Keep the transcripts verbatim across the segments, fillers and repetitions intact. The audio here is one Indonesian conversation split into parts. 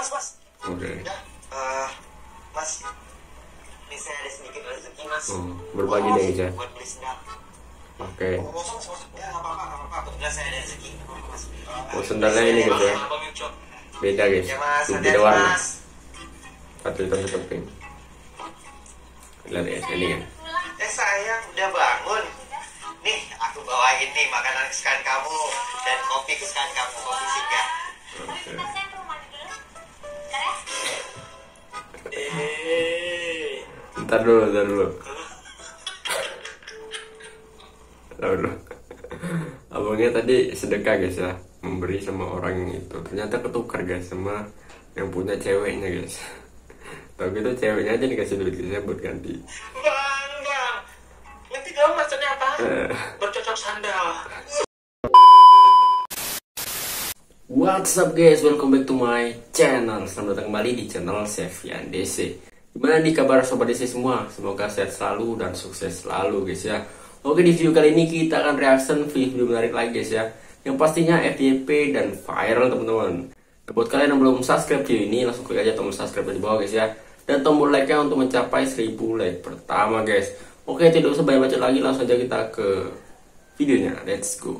mas, mas. Oke. Okay. Ya, uh, mas, ini saya ada sedikit rezeki mas. Hmm, berbagi deh aja. Buat beli sendal. Oke. Okay. Ya, nggak apa-apa, nggak apa-apa. Kebetulan saya ada rezeki. Oh, sendalnya ini gitu ya? Beda guys. Ya, mas, beda warna. Satu hitam satu pink. Lihat ya, ini kan. Eh sayang, udah bangun. Nih, aku bawain nih makanan kesukaan kamu dan kopi kesukaan kamu, kopi singgah. Oke. Ntar dulu, ntar dulu. Ntar dulu. Abangnya tadi sedekah guys ya, memberi sama orang itu. Ternyata ketukar guys sama yang punya ceweknya guys. Tau gitu ceweknya aja dikasih duit saya buat ganti. Bercocok sandal. What's up guys, welcome back to my channel. Selamat datang kembali di channel Sefryan D C. Gimana nih kabar sobat D C semua? Semoga sehat selalu dan sukses selalu guys ya. Oke, di video kali ini kita akan reaction video menarik lagi guys ya, yang pastinya F Y P dan viral teman-teman. Buat kalian yang belum subscribe video ini, langsung klik aja tombol subscribe di bawah guys ya, dan tombol like-nya untuk mencapai seribu like pertama guys. Oke, tidak usah banyak bacot lagi, langsung aja kita ke videonya. Let's go.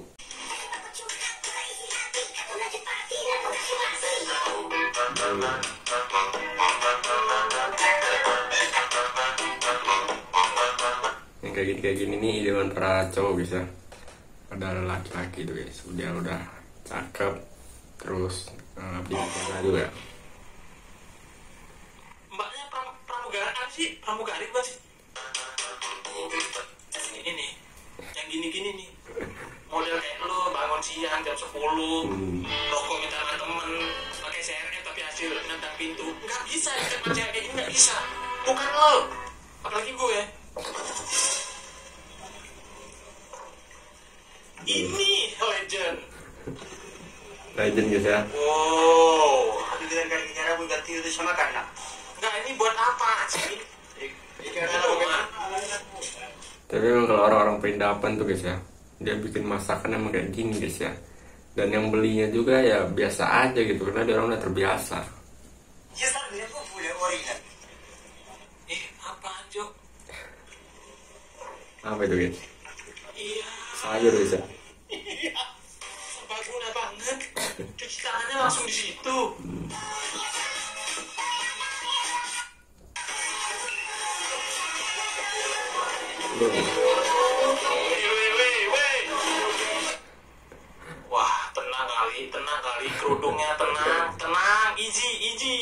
Yang kayak gini kayak gini nih ide antara cowok guys ya, ada laki-laki itu guys, udah udah cakep, terus abdi negara juga. Mbaknya pram pramugaraan sih, pramugari mbak sih. Ini nih, yang gini-gini nih, model kayak lo bangun siang jam sepuluh, hmm. rokok minta sama temen, pakai C R M tapi hasil nendang pintu, nggak bisa ya, kerja kayak gini nggak bisa, bukan lo, apalagi gue ya. Ini legend, legend gitu ya. Wow, tapi dengan kaki-kaki gue ganti itu sama karena, nggak ini buat apa sih? Tapi kalau orang-orang perindapan tuh guys ya, dia bikin masakan emang kayak gini guys ya, dan yang belinya juga ya biasa aja gitu karena dia orang udah terbiasa. Ya kan dia tuh boleh origan. Eh apa Jo? Apa itu guys? Iya. Sayur guys ya. Iya. Baguna banget. Cuci tangannya langsung di situ. Hmm. Wah, tenang kali, tenang kali, kerudungnya tenang, tenang, easy, easy.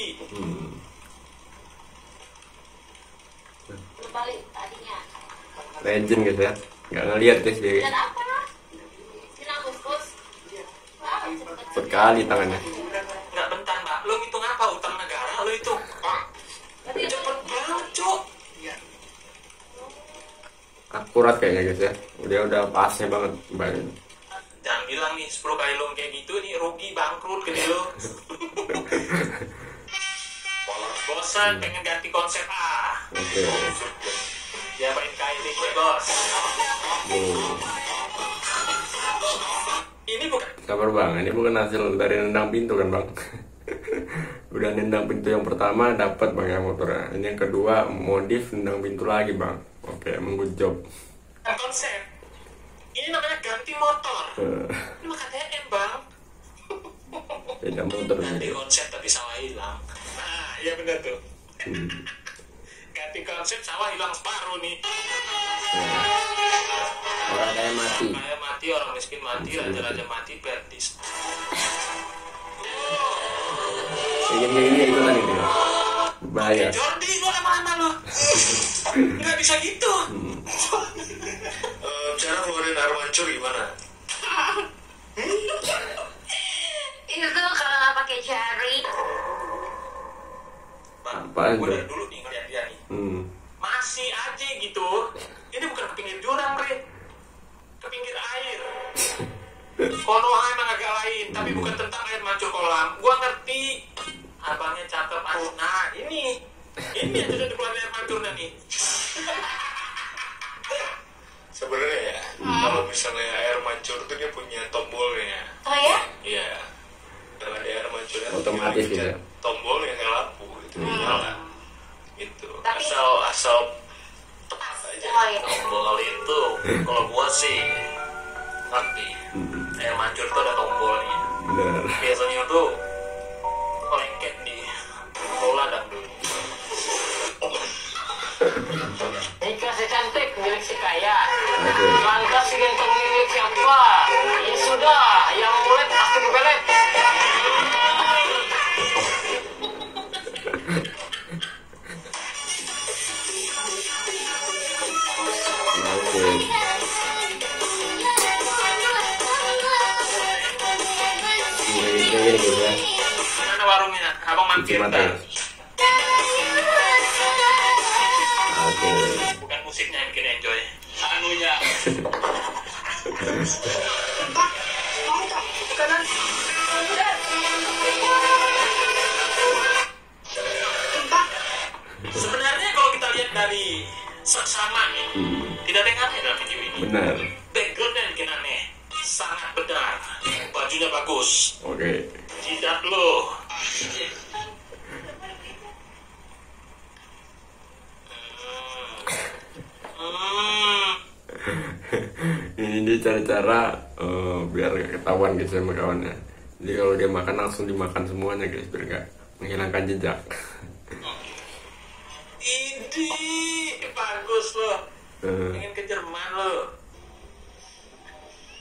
Terbalik tadinya. Legend gitu ya, nggak ngeliat guys dia. Sekali tangannya. Nggak bentar mbak, lo ngitung apa utang negara lo itu? Cepet banget cuk. Akurat kayaknya guys ya, udah udah pasnya banget banget. Jangan bilang nih sepuluh kali lo kayak gitu nih rugi bangkrut gede lo. Bosan pengen ganti konsep ah. Oke. Ya main kain deh bos. Ini bukan. Sabar bang, ini bukan hasil dari nendang pintu kan bang? Udah nendang pintu yang pertama dapat bang yang motornya. Ini yang kedua modif nendang pintu lagi bang. Oke, emang good job. Konsep ini namanya ganti motor. Ini makan H M bang. Beda motor. Ganti konsep tapi sawah hilang. Nah, iya benar tuh. Hmm. Ganti konsep sawah hilang separuh nih. Nah. Orang kaya mati. Orang kaya mati, orang miskin mati, raja-raja mati, pertis. Gini-gini itu tadi tuh. Bahaya. Jordi, lu kemana lu? Nggak bisa gitu. Hmm. uh, cara keluarin air mancur gimana? Itu kalau nggak pakai jari. Apaan tuh? Udah dulu nih ngeliat dia nih. Hmm. Masih aja gitu. Ini bukan ke pinggir jurang, Rit. Ke pinggir air. Konoha emang agak lain, tapi bukan tentang air mancur kolam. Gua ngerti. Abangnya cakep aja. Nah, ini. Ini yang sudah dikeluarin air mancurnya nih. Sebenarnya ya, hmm. kalau misalnya air mancur itu dia punya tombolnya. Oh ya? Iya. Kalau ada air mancurnya otomatis gitu. Tombol banget gitu. Tapi, asal asal aja. Tombol itu kalau gua sih nanti yang mancur tuh ada tombolnya. Bener. Biasanya tuh lengket di bola dangdut. Jika si cantik milik si kaya, lantas si ganteng milik siapa? Ya sudah, yang bulet pasti dibelet. Mana warungnya? Abang mampir dah. Oke. Bukan musiknya yang bikin enjoy. Anunya. Sebenarnya kalau kita lihat dari seksama, hmm. tidak ada yang aneh dalam video ini. Benar. Background yang bikin aneh sangat benar. Bajunya bagus. Oke. Okay. Jidat lo. Hmm. Ini dia cara-cara uh, biar gak ketahuan guys sama kawannya. Jadi kalau dia makan langsung dimakan semuanya guys biar gak menghilangkan jejak. Idi bagus lo. Uh. Pengen ke Jerman lo.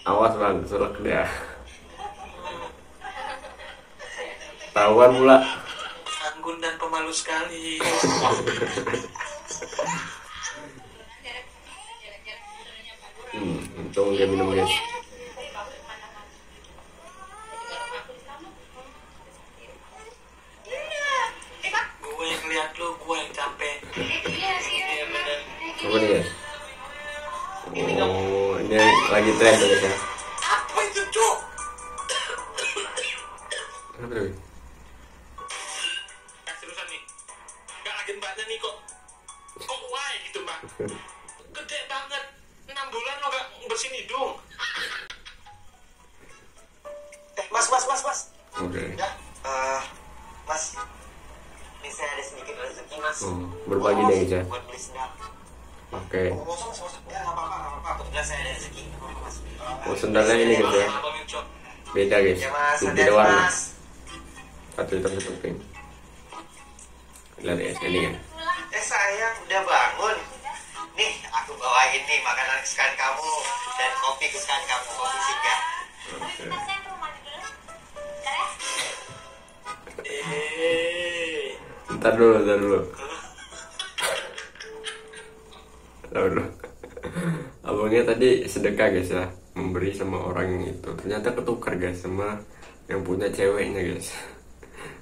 Awas bang, selek dia. Tahuan pula. Anggun dan pemalu sekali. Hmm, untung dia minum guys. Gue yang lihat lu, gue yang capek. Apa nih guys? Oh, ini lagi tren guys ya. Apa itu cuk? Apa itu? Mbaknya nih kok kok why gitu mbak gede banget enam bulan lo gak bersihin hidung. Eh mas mas mas mas oke okay. Ya uh, mas ini saya ada sedikit rezeki mas. Hmm, berbagi deh aja buat beli sendal. Oke okay. Oh, mas mas enggak apa-apa apa-apa kebetulan saya ada rezeki mas. Oh sendalnya ini gitu ya beda guys ya, mas, beda warna satu hitam satu pink. Lihat ya, ini kan. Eh sayang, udah bangun. Nih, aku bawain nih makanan kesukaan kamu dan kopi kesukaan kamu, kopi singa. Okay. Eh. Ntar dulu, ntar dulu. Ntar dulu. Abangnya tadi sedekah guys ya, memberi sama orang itu. Ternyata ketukar guys sama yang punya ceweknya guys.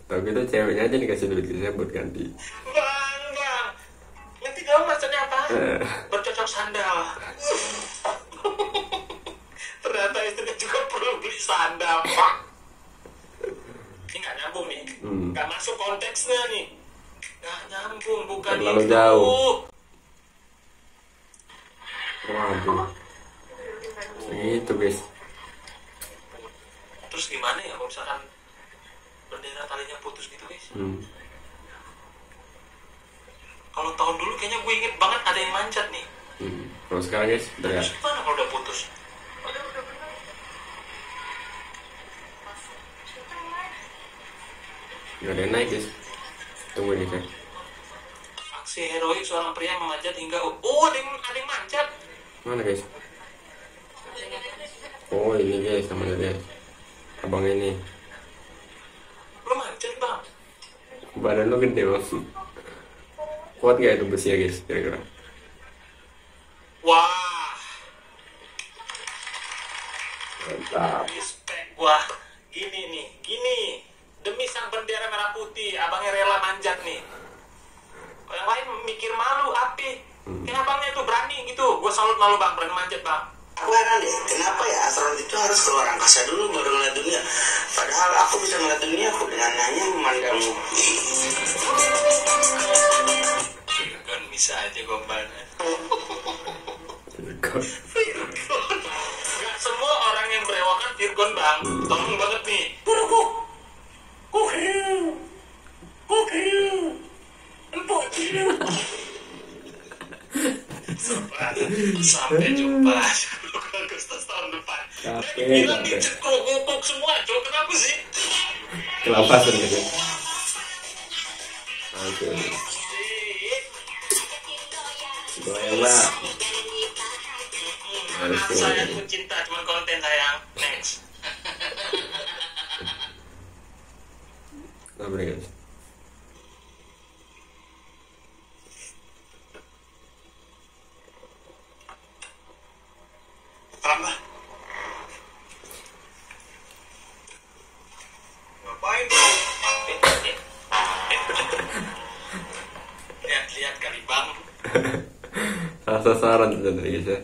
Tau gitu ceweknya aja dikasih duit saya buat ganti. Bang, bang, nanti dong maksudnya apa? Eh. Bercocok sandal. Ternyata istrinya juga perlu beli sandal, bang. Ini nggak nyambung nih, hmm. nggak masuk konteksnya nih. Nggak nyambung, bukan terlalu itu. Jauh. Waduh, gitu guys. Terus gimana ya kalau misalkan bendera talinya putus gitu guys. Hmm. Kalau tahun dulu kayaknya gue inget banget ada yang manjat nih. Hmm. Kalau sekarang guys, udah. Gimana kalau udah putus? Gak ada yang naik guys. Tunggu nih guys. Aksi heroik seorang pria memanjat hingga oh ada yang ada yang manjat. Mana guys? Oh ini guys sama dia. Abang ini. Badan lo gede bang. Kuat gak itu besi ya guys kira-kira? Wah mantap. Wah gini nih gini demi sang bendera merah putih abangnya rela manjat nih. Yang lain mikir malu api. hmm. Kayak abangnya tuh berani gitu. Gue salut malu bang berani manjat bang. Aku heran deh kenapa ya astronot itu harus keluar angkasa dulu baru ngeliat dunia. Padahal aku bisa ngeliat dunia aku dengan hanya memandangmu. Virgon bisa aja gombalnya. Virgon gak semua orang yang berewokan Virgon bang. Tolong banget nih. Kukiu Kukiu Kukiu Sampai jumpa sepuluh Agustus tahun depan. Bilang dicet kok semua, Cok. Kenapa sih? Kenapa sih? Oke. Doela. Saya pun cinta cuma konten sayang. Next. Nah, bener. Tambah. Ngapain tuh? Lihat-lihat kali bang. Salah sasaran tuh guys ya.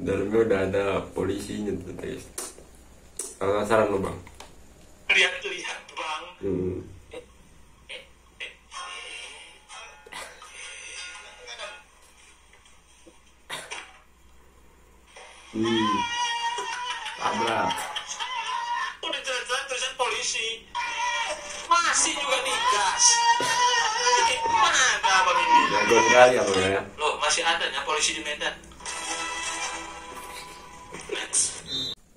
Dalamnya udah ada polisinya tuh guys. Salah sasaran lo bang. Lihat-lihat bang. Hmm. Hmm. Tabrak. Udah jalan-jalan terusan polisi. Masih juga digas. Mana abang ini? Jago sekali abang ya. Loh, masih adanya polisi di Medan. Next.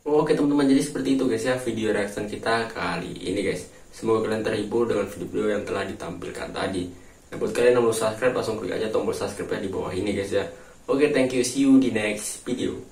Oke teman-teman, jadi seperti itu guys ya video reaction kita kali ini guys. Semoga kalian terhibur dengan video-video yang telah ditampilkan tadi. Nah, buat kalian yang belum subscribe langsung klik aja tombol subscribe-nya di bawah ini guys ya. Oke, thank you, see you di next video.